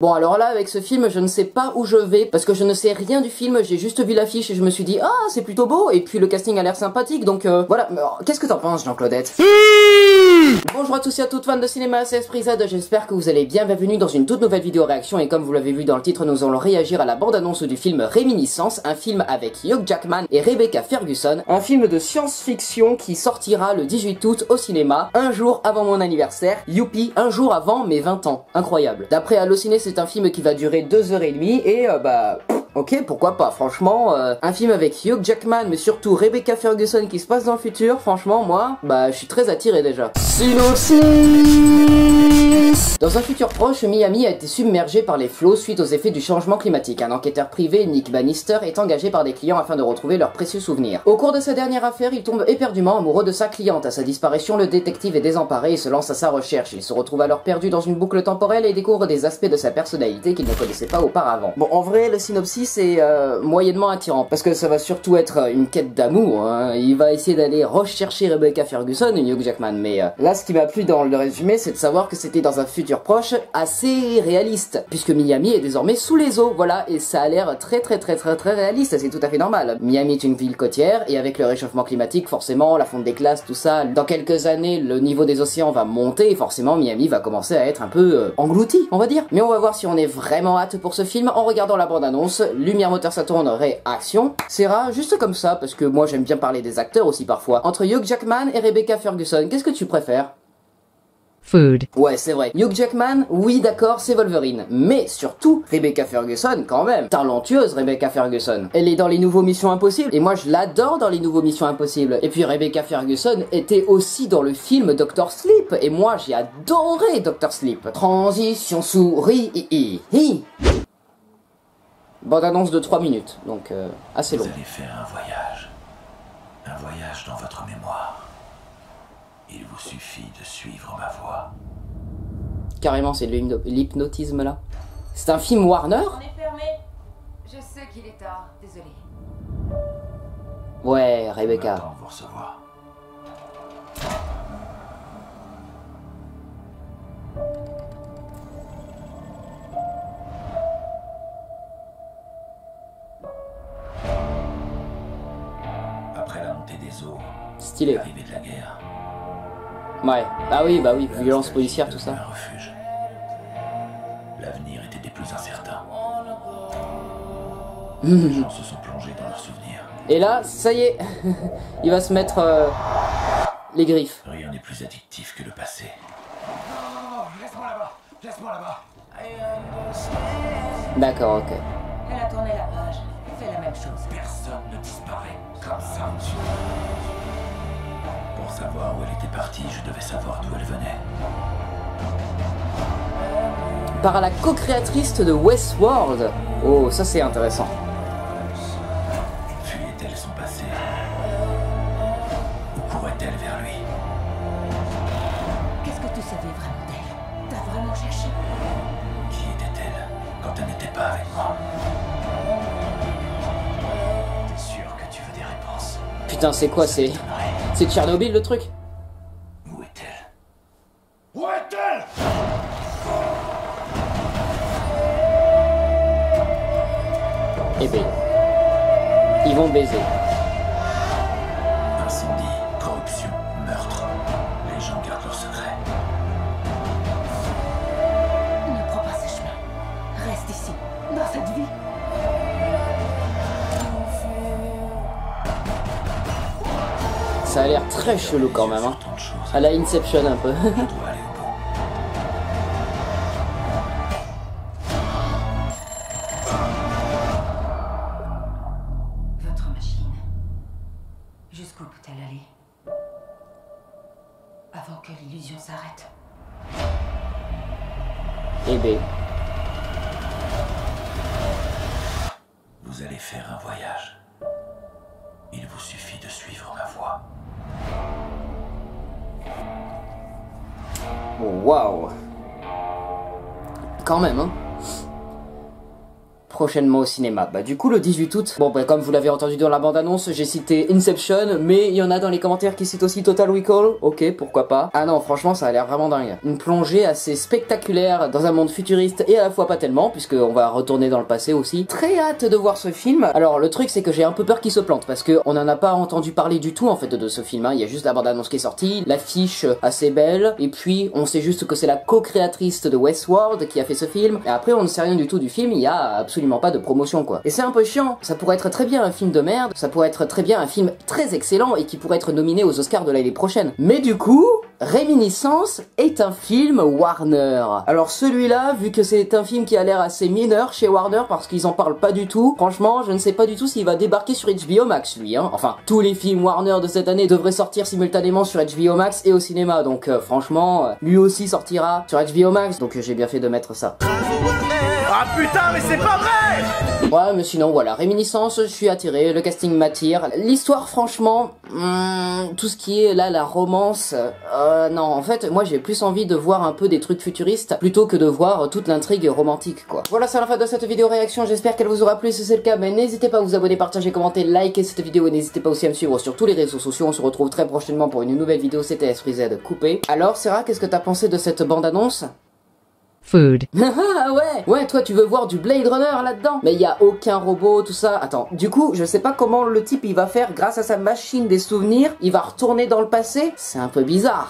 Bon, alors là, avec ce film, je ne sais pas où je vais, parce que je ne sais rien du film, j'ai juste vu l'affiche et je me suis dit « Ah, c'est plutôt beau !» Et puis le casting a l'air sympathique, donc voilà. Qu'est-ce que t'en penses, Jean-Claudette? Bonjour à tous et à toutes fans de cinéma, c'est Esprit Z, j'espère que vous allez bien, bienvenue dans une toute nouvelle vidéo réaction, et comme vous l'avez vu dans le titre, nous allons réagir à la bande-annonce du film Reminiscence, un film avec Hugh Jackman et Rebecca Ferguson, un film de science-fiction qui sortira le 18 août au cinéma, un jour avant mon anniversaire, youpi, un jour avant mes 20 ans, incroyable. D'après Allociné, c'est un film qui va durer 2h30 et ok, pourquoi pas, franchement, un film avec Hugh Jackman, mais surtout Rebecca Ferguson qui se passe dans le futur, franchement, moi, je suis très attiré déjà. Synopsis. Dans un futur proche, Miami a été submergée par les flots suite aux effets du changement climatique. Un enquêteur privé, Nick Bannister, est engagé par des clients afin de retrouver leurs précieux souvenirs. Au cours de sa dernière affaire, il tombe éperdument amoureux de sa cliente. À sa disparition, le détective est désemparé et se lance à sa recherche. Il se retrouve alors perdu dans une boucle temporelle et découvre des aspects de sa personnalité qu'il ne connaissait pas auparavant. Bon, en vrai, le synopsis c'est moyennement attirant, parce que ça va surtout être une quête d'amour, hein. Il va essayer d'aller rechercher Rebecca Ferguson et Hugh Jackman, mais là ce qui m'a plu dans le résumé, c'est de savoir que c'était dans un futur proche assez réaliste, puisque Miami est désormais sous les eaux, voilà, et ça a l'air très réaliste, c'est tout à fait normal. Miami est une ville côtière, et avec le réchauffement climatique, forcément, la fonte des glaces, tout ça, dans quelques années, le niveau des océans va monter, et forcément Miami va commencer à être un peu englouti, on va dire. Mais on va voir si on est vraiment hâte pour ce film en regardant la bande-annonce. Lumière, moteur, ça tourne, réaction. C'est rare, juste comme ça, parce que moi j'aime bien parler des acteurs aussi parfois. Entre Hugh Jackman et Rebecca Ferguson, qu'est-ce que tu préfères? Food. Ouais, c'est vrai. Hugh Jackman, oui d'accord, c'est Wolverine. Mais surtout, Rebecca Ferguson quand même. Talentueuse Rebecca Ferguson. Elle est dans les nouveaux Missions Impossibles. Et moi je l'adore dans les nouveaux Missions Impossibles. Et puis Rebecca Ferguson était aussi dans le film Doctor Sleep. Et moi j'ai adoré Doctor Sleep. Transition souris. Bande annonce de 3 minutes, donc assez long. Vous avez fait un voyage dans votre mémoire. Il vous suffit de suivre ma voix. Carrément, c'est de l'hypnotisme là. C'est un film Warner? On est fermé. Je sais qu'il est tard, désolé. Ouais, Rebecca. J'attends vous recevoir. Stylé. L'arrivée de la guerre. Ouais. Ah oui, bah oui, violence policière, tout ça. Un refuge. L'avenir était des plus incertains. Les gens se sont plongés dans leurs souvenirs. Et là, ça y est, il va se mettre les griffes. Rien n'est plus addictif que le passé. Non, laisse-moi là-bas, laisse-moi là-bas. D'accord, ok. Elle a tourné la page, fait la même chose. Personne ne disparaît comme ça. Pour savoir où elle était partie, je devais savoir d'où elle venait. Par la co-créatrice de Westworld. Oh, ça c'est intéressant. Fuyait-elle son passé? Ou courait-elle vers lui? Qu'est-ce que tu savais vraiment d'elle? T'as vraiment cherché? Qui était-elle quand elle n'était pas avec moi? T'es sûr que tu veux des réponses? Putain, c'est quoi? C'est Tchernobyl le truc. Où est-elle? Où est-elle? Eh ben, ils vont baiser. Incendie, corruption, meurtre. Les gens gardent leur secret. Ne prends pas ce chemin. Reste ici, dans cette vie. Ça a l'air très chelou quand même, hein. À la Inception un peu. Votre machine, jusqu'où peut-elle aller? Avant que l'illusion s'arrête. Eh ben. Vous allez faire un voyage. Il vous suffit de suivre ma voix. Wow. Quand même, hein. prochainement au cinéma. Bah du coup le 18 août, bon bah comme vous l'avez entendu dans la bande-annonce, j'ai cité Inception, mais il y en a dans les commentaires qui citent aussi Total Recall, ok pourquoi pas. Ah non franchement ça a l'air vraiment dingue. Une plongée assez spectaculaire dans un monde futuriste et à la fois pas tellement, puisqu'on va retourner dans le passé aussi. Très hâte de voir ce film. Alors le truc c'est que j'ai un peu peur qu'il se plante, parce qu'on n'en a pas entendu parler du tout en fait de ce film, hein. Il y a juste la bande-annonce qui est sortie, l'affiche assez belle, et puis on sait juste que c'est la co-créatrice de Westworld qui a fait ce film, et après on ne sait rien du tout du film, il n'y a absolument pas de promotion quoi. Et c'est un peu chiant, ça pourrait être très bien un film de merde, ça pourrait être très bien un film très excellent et qui pourrait être nominé aux Oscars de l'année prochaine. Mais du coup, Reminiscence est un film Warner. Alors celui-là, vu que c'est un film qui a l'air assez mineur chez Warner parce qu'ils en parlent pas du tout, franchement je ne sais pas du tout s'il va débarquer sur HBO Max lui hein. Enfin, tous les films Warner de cette année devraient sortir simultanément sur HBO Max et au cinéma, donc franchement, lui aussi sortira sur HBO Max, donc j'ai bien fait de mettre ça. Ah putain mais c'est pas vrai! Ouais mais sinon voilà, Réminiscence, je suis attiré, le casting m'attire. L'histoire franchement, tout ce qui est là la romance, non en fait moi j'ai plus envie de voir un peu des trucs futuristes plutôt que de voir toute l'intrigue romantique quoi. Voilà c'est la fin de cette vidéo réaction, j'espère qu'elle vous aura plu, si c'est le cas mais n'hésitez pas à vous abonner, partager, commenter, liker cette vidéo et n'hésitez pas aussi à me suivre sur tous les réseaux sociaux, on se retrouve très prochainement pour une nouvelle vidéo, c'était Esprit Z coupé. Alors Sarah, qu'est-ce que t'as pensé de cette bande-annonce ? Food. Ah ouais, toi tu veux voir du Blade Runner là-dedans. Mais il y a aucun robot, tout ça. Attends, du coup, je sais pas comment le type il va faire grâce à sa machine des souvenirs. Il va retourner dans le passé. C'est un peu bizarre.